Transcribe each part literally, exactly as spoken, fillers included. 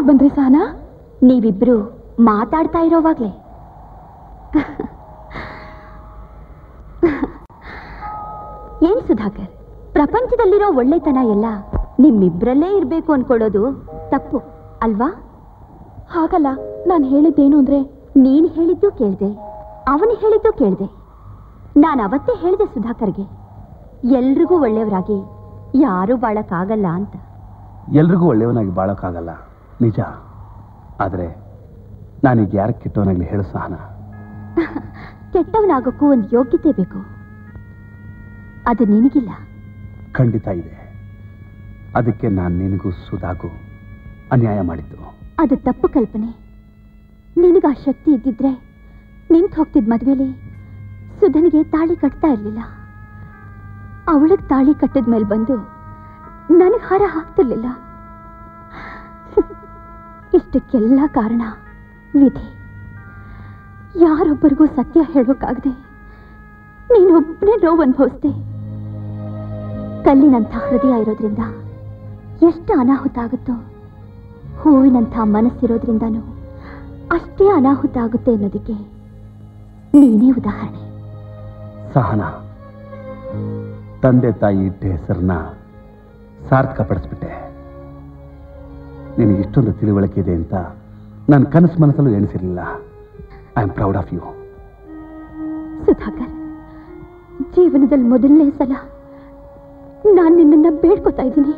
ಯಾವಾಗ ಬಂದ್ರಿ ಸಾನಾ? ನೀವಿಬ್ರು ಮಾತಾಡ್ತಾ ಇರೋವಾಗಲೇ. ಏನ್ ಸುಧಾಕರ್, ಪ್ರಪಂಚದಲ್ಲಿರೋ ಒಳ್ಳೆತನ ಎಲ್ಲ ನಿಮ್ಮಿಬ್ರಲ್ಲೇ ಇರಬೇಕು ಅನ್ಕೊಳ್ಳೋದು ತಪ್ಪು ಅಲ್ವಾ? ಹಾಗಲ್ಲ, ನಾನು ಹೇಳಿದ್ದೇನು ಅಂದ್ರೆ ನೀನ್ ಹೇಳಿದ್ದು ಕೇಳಿದೆ, ಅವನು ಹೇಳಿದ್ದು ಕೇಳಿದೆ. ನಾನು ಅವತ್ತೇ ಹೇಳಿದೆ ಸುಧಾಕರ್ಗೆ, ಎಲ್ರಿಗೂ ಒಳ್ಳೆಯವರಾಗಿ ಯಾರೂ ಬಾಳಕ್ಕಾಗಲ್ಲ ಅಂತ. ಎಲ್ರಿಗೂ ಒಳ್ಳೆಯವನಾಗಿ ಬಾಳಕ್ಕಾಗಲ್ಲ ನಿಜ, ಆದರೆ ನಾನೀಗ ಯಾರ ಕೆಟ್ಟವನಾಗಲಿ ಹೇಳು ಸಹನ? ಕೆಟ್ಟವನಾಗೋಕ್ಕೂ ಒಂದು ಯೋಗ್ಯತೆ ಬೇಕು, ಅದು ನಿನಗಿಲ್ಲ. ಖಂಡಿತ ಇದೆ, ಅದಕ್ಕೆ ನಾನು ನಿನಗೂ ಸುಧಾಗೂ ಅನ್ಯಾಯ ಮಾಡಿದ್ದು. ಅದು ತಪ್ಪು ಕಲ್ಪನೆ. ನಿನಗ ಆ ಶಕ್ತಿ ಇದ್ದಿದ್ರೆ ನಿಂತು ಹೋಗ್ತಿದ್ ಮದುವೆಲಿ ಸುಧನಿಗೆ ತಾಳಿ ಕಟ್ತಾ ಇರಲಿಲ್ಲ. ಅವಳಿಗೆ ತಾಳಿ ಕಟ್ಟಿದ ಮೇಲೆ ಬಂದು ನನಗೆ ಹಾರ ಹಾಕ್ತಿರ್ಲಿಲ್ಲ. ಇಷ್ಟಕ್ಕೆಲ್ಲ ಕಾರಣ ವಿಧಿ. ಯಾರೊಬ್ಬರಿಗೂ ಸತ್ಯ ಹೇಳಬೇಕಾಗದೆ ನೀನೊಬ್ಬನೇ ನೋವು ಅನುಭವಿಸ್ದೆ. ಕಲ್ಲಿನಂಥ ಹೃದಯ ಇರೋದ್ರಿಂದ ಎಷ್ಟು ಅನಾಹುತ ಆಗುತ್ತೋ, ಹೂವಿನಂಥ ಮನಸ್ಸಿರೋದ್ರಿಂದನೂ ಅಷ್ಟೇ ಅನಾಹುತ ಆಗುತ್ತೆ ಅನ್ನೋದಕ್ಕೆ ನೀನೇ ಉದಾಹರಣೆ. ಸಹನಾ, ತಂದೆ ತಾಯಿ ಇಟ್ಟ ಹೆಸರನ್ನ ಸಾರ್ಥಕ ಪಡಿಸ್ಬಿಟ್ಟೆ. ನಿನಗೆ ಇಷ್ಟೊಂದು ತಿಳಿವಳಿಕೆ ಇದೆ ಅಂತ ನಾನು ಕನಸು ಮನಸ್ಸಲ್ಲೂ ಎಣಿಸಿರಲಿಲ್ಲ. I am proud of you. Sudhakar, ಜೀವನದಲ್ಲಿ ಮೊದಲನೇ ಸಲ ನಾನು ನಿನ್ನನ್ನು ಬೇಡ್ಕೋತಾ ಇದ್ದೀನಿ,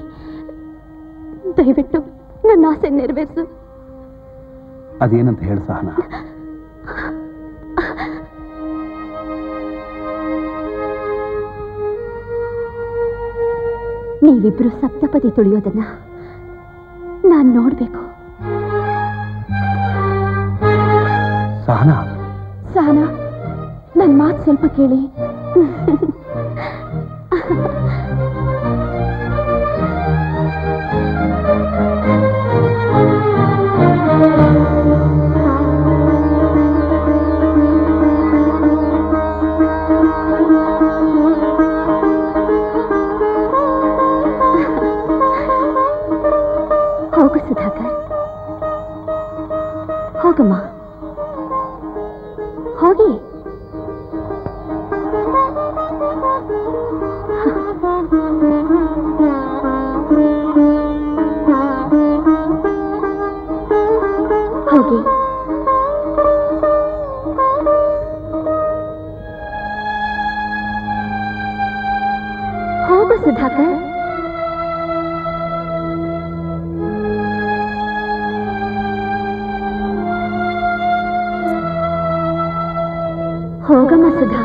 ದಯವಿಟ್ಟು ನನ್ನ ಆಸೆ ನೆರವೇರಿಸು. ಅದೇನಂತ ಹೇಳು ಸಹನಾ. ನೀವಿಬ್ರು ಸಪ್ತಪದಿ ತುಳಿಯೋದನ್ನ ನಾನು ನೋಡ್ಬೇಕು. ಸಹನಾ ಸಹನಾ ನನ್ನ ಮಾತು ಸ್ವಲ್ಪ ಕೇಳಿ. ಹೋಗು ಸುಧಾಕರ್, ಹೋಗಮ್ಮ, ಹೋಗಿ. ಹೋಗು ಸುಧಾಕರ್. ಹೋಗಮ್ಮ ಸುಧಾ.